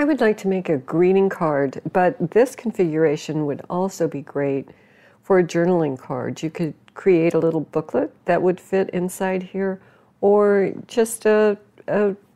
I would like to make a greeting card, but this configuration would also be great for a journaling card. You could create a little booklet that would fit inside here, or just a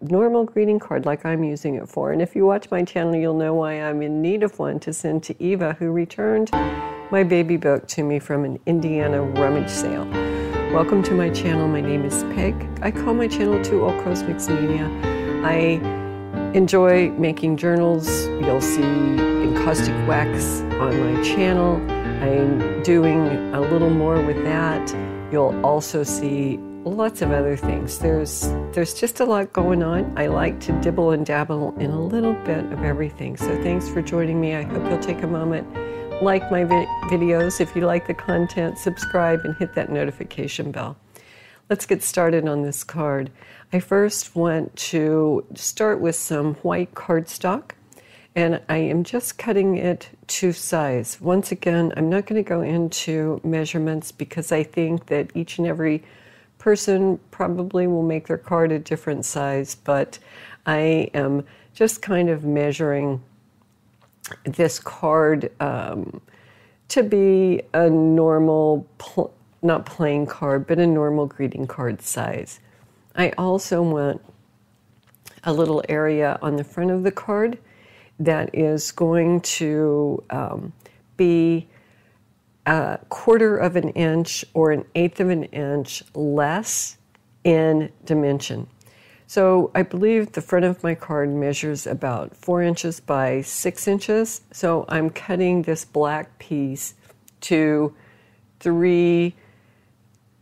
normal greeting card like I'm using it for. And if you watch my channel, you'll know why I'm in need of one to send to Eva, who returned my baby book to me from an Indiana rummage sale. Welcome to my channel. My name is Peg. I call my channel Two Old Crows Mixed Media. I enjoy making journals. You'll see encaustic wax on my channel. I'm doing a little more with that. You'll also see lots of other things. There's just a lot going on. I like to dibble and dabble in a little bit of everything. So thanks for joining me. I hope you'll take a moment, like my videos. If you like the content, subscribe and hit that notification bell. Let's get started on this card. I first want to start with some white cardstock, and I am just cutting it to size. Once again, I'm not going to go into measurements because I think that each and every person probably will make their card a different size, but I am just kind of measuring this card to be a normal, not plain card, but a normal greeting card size. I also want a little area on the front of the card that is going to be a 1/4 of an inch or 1/8 of an inch less in dimension. So I believe the front of my card measures about 4 inches by 6 inches. So I'm cutting this black piece to 3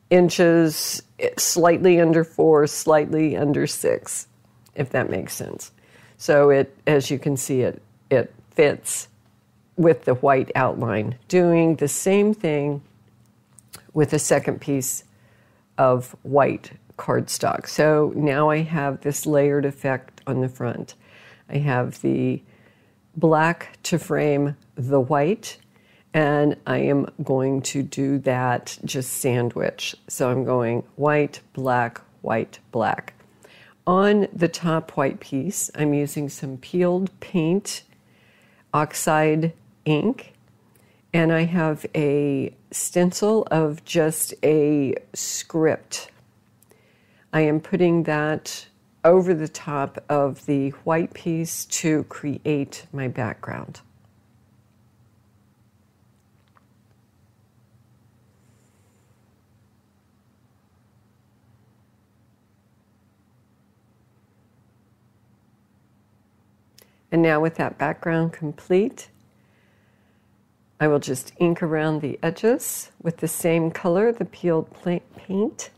inches, slightly under 4, slightly under 6, if that makes sense. So it, as you can see, it fits with the white outline. Doing the same thing with the second piece of white cardstock. So now I have this layered effect on the front. I have the black to frame the white, and I am going to do that just sandwich. So I'm going white, black, white, black. On the top white piece, I'm using some peeled paint oxide ink, and I have a stencil of just a script. I am putting that over the top of the white piece to create my background. And now with that background complete, I will just ink around the edges with the same color, the peeled paint.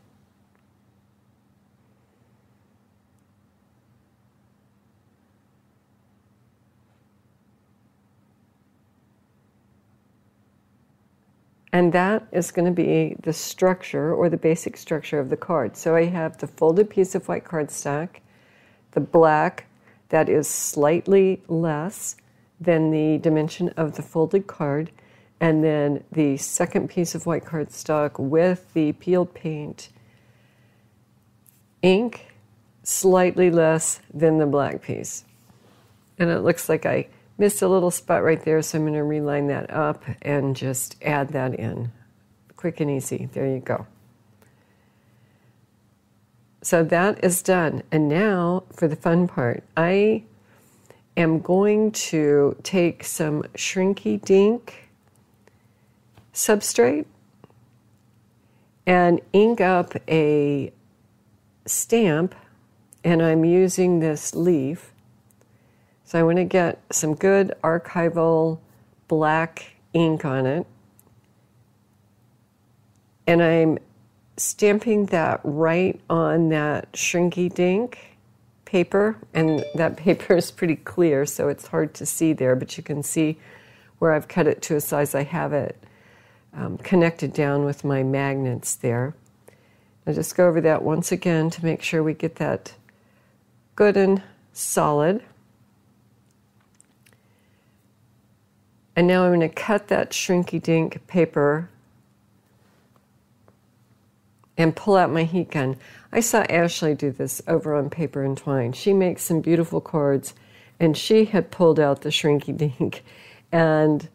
And that is going to be the structure, or the basic structure of the card. So I have the folded piece of white cardstock, the black that is slightly less than the dimension of the folded card, and then the second piece of white cardstock with the peeled paint ink, slightly less than the black piece. And it looks like I missed a little spot right there, so I'm going to reline that up and just add that in. Quick and easy. There you go. So that is done. And now for the fun part. I am going to take some Shrinky Dink substrate and ink up a stamp, and I'm using this leaf. So I want to get some good archival black ink on it, and I'm stamping that right on that Shrinky Dink paper, and that paper is pretty clear, so it's hard to see there, but you can see where I've cut it to a size. I have it connected down with my magnets there. I'll just go over that once again to make sure we get that good and solid. And now I'm going to cut that Shrinky Dink paper and pull out my heat gun. I saw Ashley do this over on Paper and Twine. She makes some beautiful cards, and she had pulled out the Shrinky Dink, and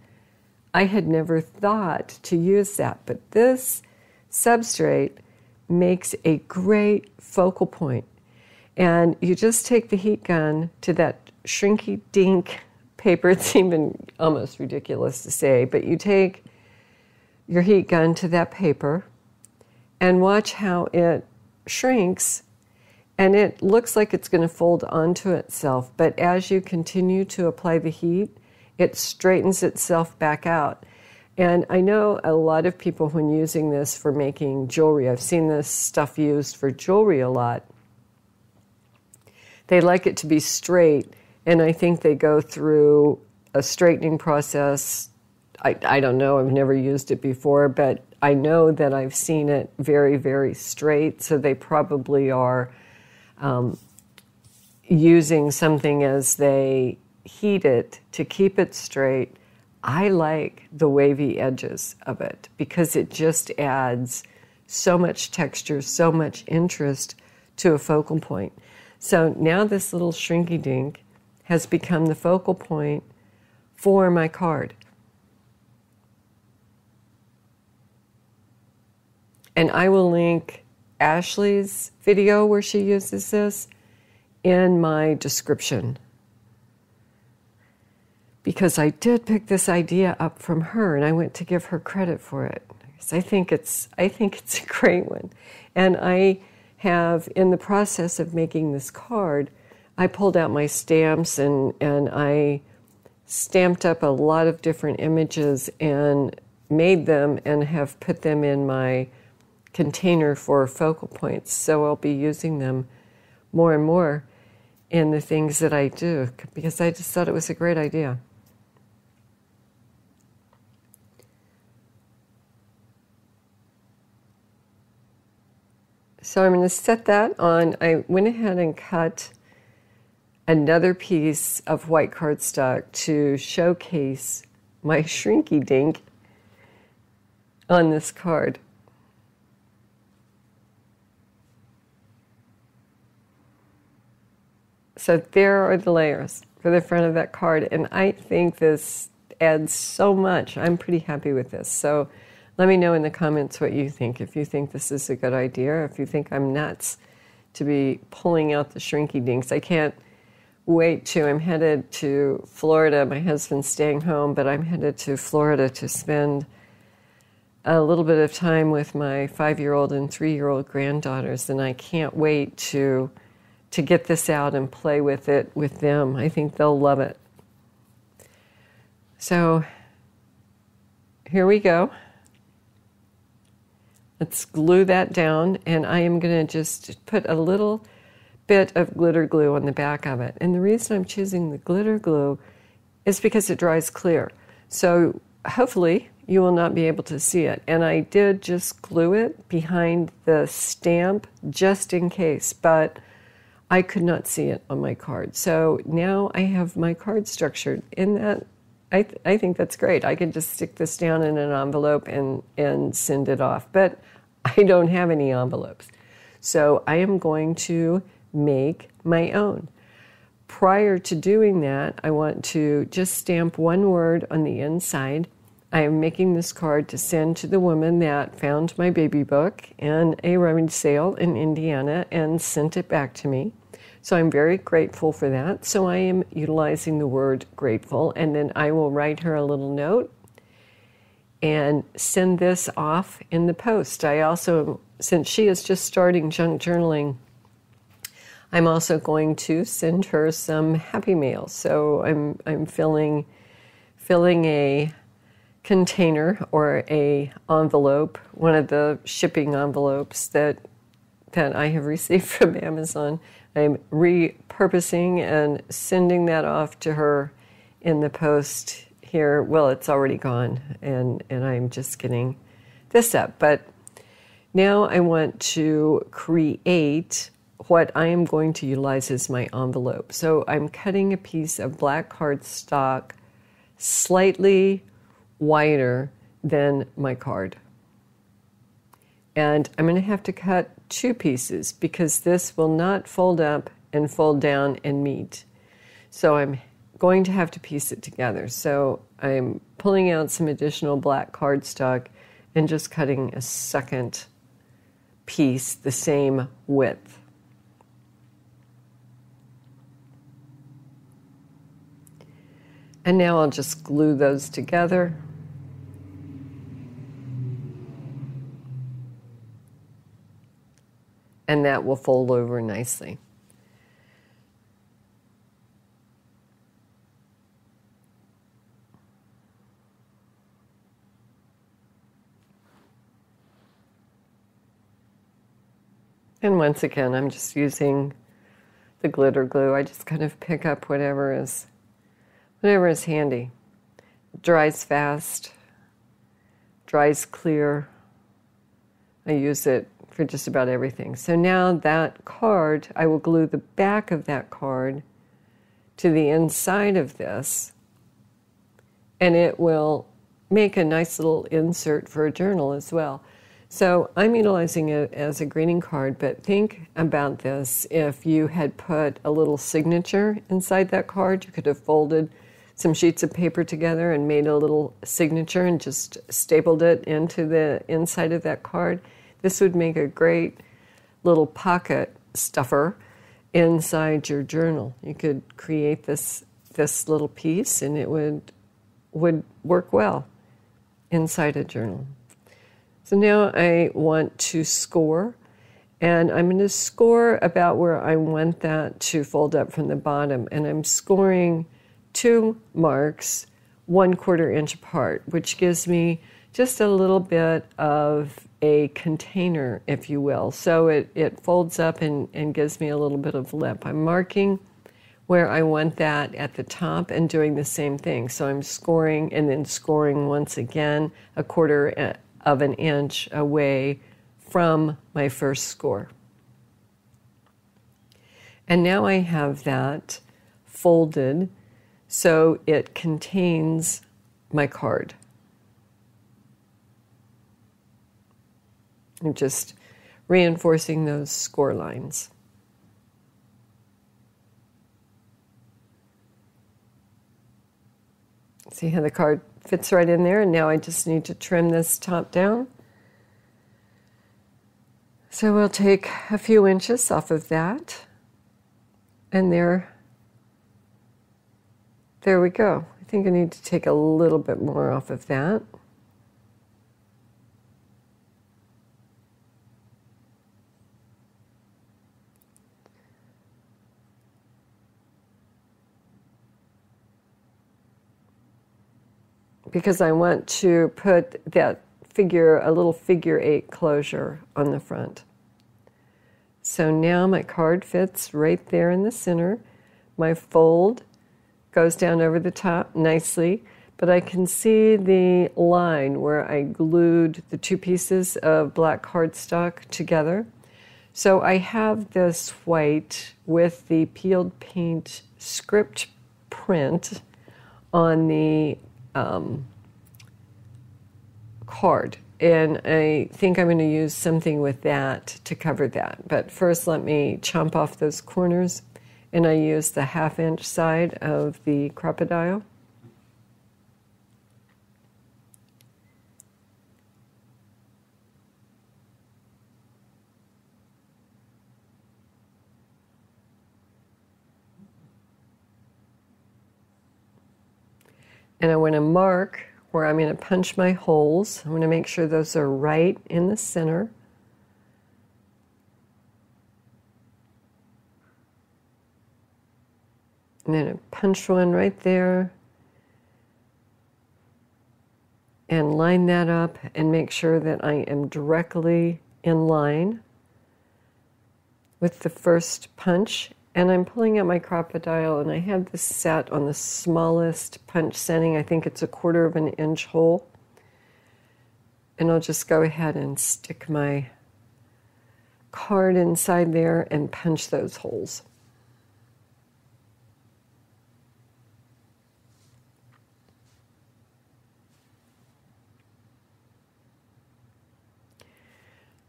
I had never thought to use that, but this substrate makes a great focal point. And you just take the heat gun to that Shrinky Dink paper. It's even almost ridiculous to say, but you take your heat gun to that paper and watch how it shrinks, and it looks like it's going to fold onto itself, but as you continue to apply the heat, it straightens itself back out. And I know a lot of people, when using this for making jewelry, I've seen this stuff used for jewelry a lot, they like it to be straight, and I think they go through a straightening process. I don't know, I've never used it before, but I know that I've seen it very, very straight, so they probably are using something as they heat it to keep it straight. I like the wavy edges of it because it just adds so much texture, so much interest to a focal point. So now this little Shrinky Dink has become the focal point for my card. And I will link Ashley's video where she uses this in my description, because I did pick this idea up from her, and I went to give her credit for it. So I think it's a great one. And I have, in the process of making this card, I pulled out my stamps and I stamped up a lot of different images and made them and have put them in my container for focal points, so I'll be using them more and more in the things that I do, because I just thought it was a great idea. So I'm going to set that on. I went ahead and cut another piece of white cardstock to showcase my Shrinky Dink on this card. So there are the layers for the front of that card, and I think this adds so much. I'm pretty happy with this. So let me know in the comments what you think. If you think this is a good idea, if you think I'm nuts to be pulling out the Shrinky Dinks. I can't wait to. I'm headed to Florida. My husband's staying home, but I'm headed to Florida to spend a little bit of time with my 5-year-old and 3-year-old granddaughters, and I can't wait to get this out and play with it with them. I think they'll love it. So here we go. Let's glue that down, and I am going to just put a little bit of glitter glue on the back of it. And the reason I'm choosing the glitter glue is because it dries clear. So hopefully you will not be able to see it. And I did just glue it behind the stamp just in case, but I could not see it on my card. So now I have my card structured in that. I think that's great. I could just stick this down in an envelope and send it off. But I don't have any envelopes. So I am going to make my own. Prior to doing that, I want to just stamp one word on the inside. I am making this card to send to the woman that found my baby book in a rummage sale in Indiana and sent it back to me. So I'm very grateful for that. So I am utilizing the word grateful, and then I will write her a little note and send this off in the post. I also, since she is just starting junk journaling, I'm also going to send her some happy mail. So I'm filling a container or a envelope, one of the shipping envelopes that I have received from Amazon. I'm repurposing and sending that off to her in the post here. Well, it's already gone, and I'm just getting this up. But now I want to create what I am going to utilize as my envelope. So I'm cutting a piece of black cardstock slightly wider than my card. And I'm going to have to cut two pieces because this will not fold up and fold down and meet. So I'm going to have to piece it together. So I'm pulling out some additional black cardstock and just cutting a second piece the same width. And now I'll just glue those together. And that will fold over nicely. And once again, I'm just using the glitter glue. I just kind of pick up whatever is handy. It dries fast, dries clear. I use it for just about everything. So now that card, I will glue the back of that card to the inside of this, and it will make a nice little insert for a journal as well. So I'm utilizing it as a greeting card, but think about this. If you had put a little signature inside that card, you could have folded some sheets of paper together and made a little signature and just stapled it into the inside of that card. This would make a great little pocket stuffer inside your journal. You could create this little piece, and it would work well inside a journal. So now I want to score, and I'm going to score about where I want that to fold up from the bottom, and I'm scoring 2 marks 1/4 inch apart, which gives me just a little bit of a container, if you will. So it folds up and gives me a little bit of lip. I'm marking where I want that at the top and doing the same thing. So I'm scoring and then scoring once again 1/4 of an inch away from my first score. And now I have that folded so it contains my card. I'm just reinforcing those score lines. See how the card fits right in there, and now I just need to trim this top down. So we'll take a few inches off of that, and there we go. I think I need to take a little bit more off of that. Because I want to put that figure, a little figure 8 closure on the front. So now my card fits right there in the center. My fold goes down over the top nicely, but I can see the line where I glued the 2 pieces of black cardstock together. So I have this white with the peeled paint script print on the card, and I think I'm going to use something with that to cover that. But first, let me chomp off those corners, and I use the 1/2 inch side of the Crop-A-Dial. And I want to mark where I'm going to punch my holes. I'm going to make sure those are right in the center. And then I punch one right there. And line that up and make sure that I am directly in line with the first punch. And I'm pulling out my Crop-A-Dial, and I have this set on the smallest punch setting. I think it's 1/4 of an inch hole. And I'll just go ahead and stick my card inside there and punch those holes.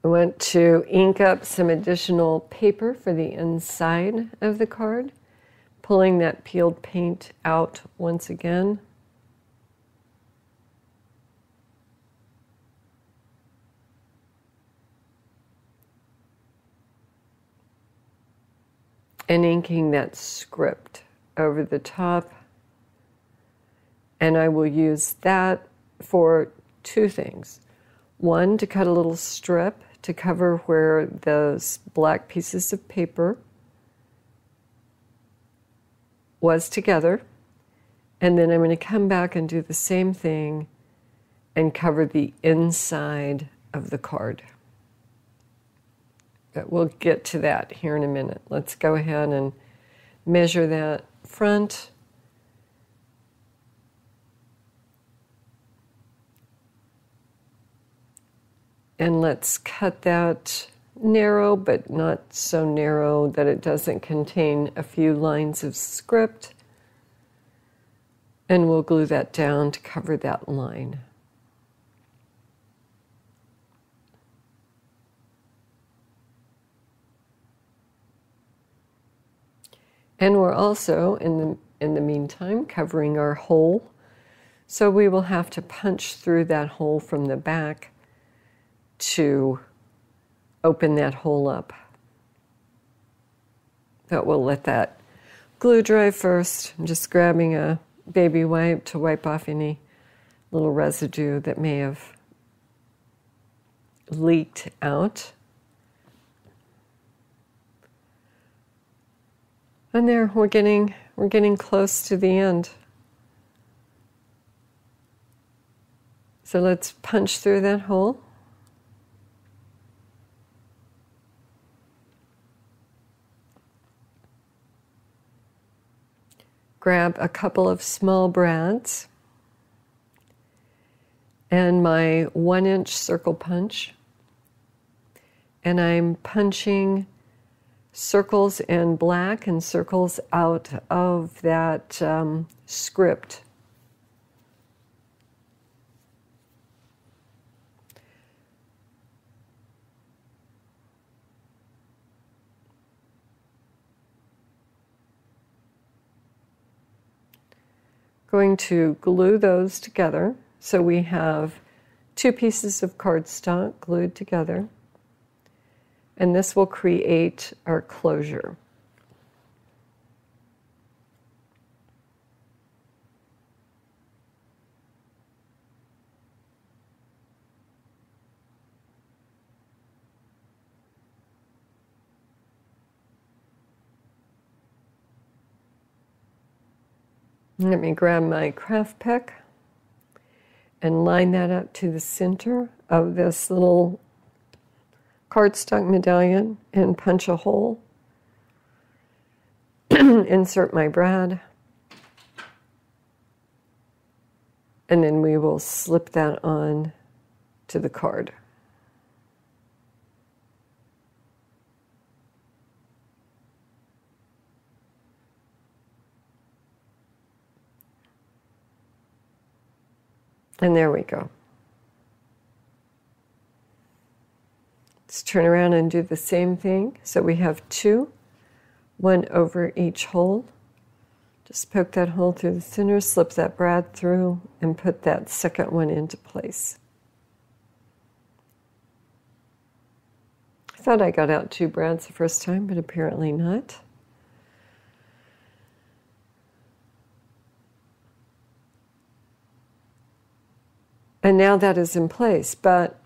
I want to ink up some additional paper for the inside of the card pulling that peeled paint out once again. And inking that script over the top. And I will use that for two things. One, to cut a little strip to cover where those black pieces of paper was together. And then I'm going to come back and do the same thing and cover the inside of the card. But we'll get to that here in a minute. Let's go ahead and measure that front. And let's cut that narrow, but not so narrow that it doesn't contain a few lines of script. And we'll glue that down to cover that line. And we're also, in the meantime, covering our hole. So we will have to punch through that hole from the back to open that hole up. But we'll let that glue dry first. I'm just grabbing a baby wipe to wipe off any little residue that may have leaked out. And there, we're getting close to the end. So let's punch through that hole. Grab a couple of small brads and my 1-inch circle punch, and I'm punching circles in black and circles out of that script. Going to glue those together, so we have two pieces of cardstock glued together, and this will create our closure. Let me grab my craft pick and line that up to the center of this little cardstock medallion and punch a hole. Insert my brad. And then we will slip that on to the card. And there we go. Let's turn around and do the same thing. So we have two, one over each hole. Just poke that hole through the center, slip that brad through, and put that second one into place. I thought I got out two brads the first time, but apparently not. And now that is in place, but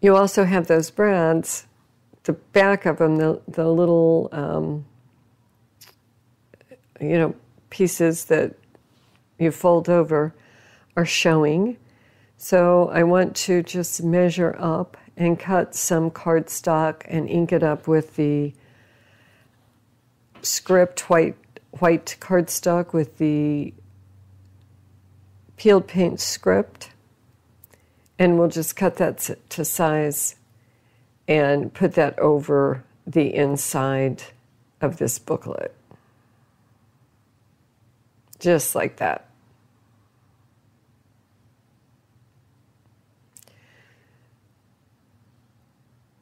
you also have those brads, the back of them, the little, pieces that you fold over are showing. So I want to just measure up and cut some cardstock and ink it up with the script, white cardstock with the peeled paint script, and we'll just cut that to size and put that over the inside of this booklet. Just like that.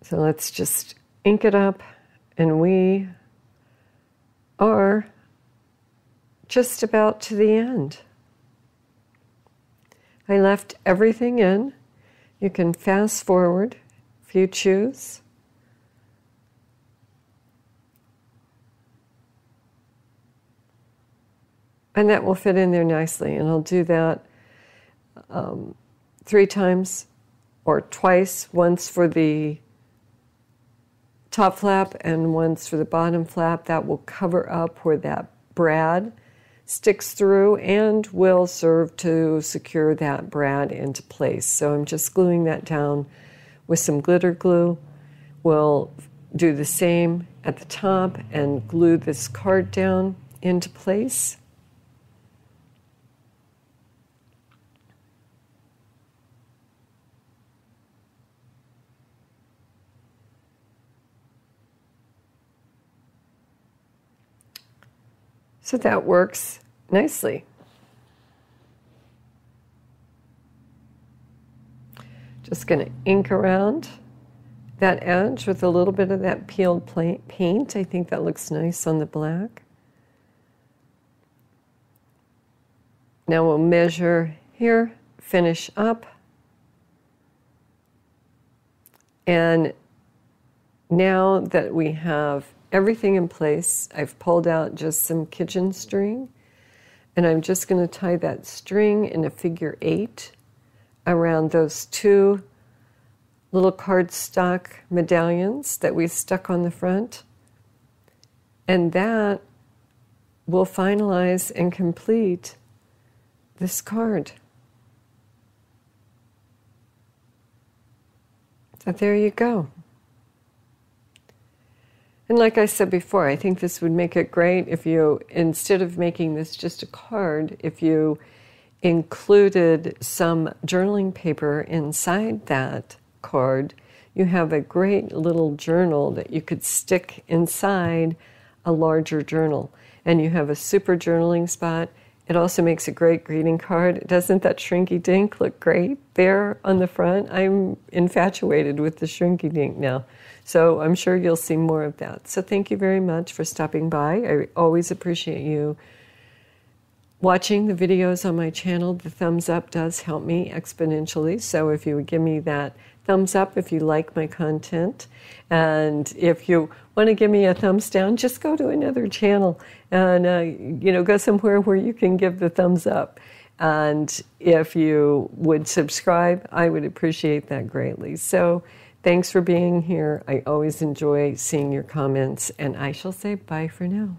So let's just ink it up, and we are just about to the end. I left everything in. You can fast forward if you choose. And that will fit in there nicely. And I'll do that 3 times or twice, once for the top flap and once for the bottom flap. That will cover up where that brad sticks through and will serve to secure that brad into place. So I'm just gluing that down with some glitter glue. We'll do the same at the top and glue this card down into place. So that works nicely. Just going to ink around that edge with a little bit of that peeled paint. I think that looks nice on the black. Now we'll measure here, finish up. And now that we have everything in place, I've pulled out just some kitchen string, and I'm just going to tie that string in a figure 8 around those 2 little cardstock medallions that we stuck on the front, and that will finalize and complete this card. So there you go. And like I said before, I think this would make it great if you, instead of making this just a card, if you included some journaling paper inside that card, you have a great little journal that you could stick inside a larger journal. And you have a super journaling spot. It also makes a great greeting card. Doesn't that Shrinky Dink look great there on the front? I'm infatuated with the Shrinky Dink now. So I'm sure you'll see more of that. So thank you very much for stopping by. I always appreciate you watching the videos on my channel. The thumbs up does help me exponentially. So if you would give me that thumbs up if you like my content. And if you want to give me a thumbs down, just go to another channel and go somewhere where you can give the thumbs up. And if you would subscribe, I would appreciate that greatly. So thanks for being here. I always enjoy seeing your comments, and I shall say bye for now.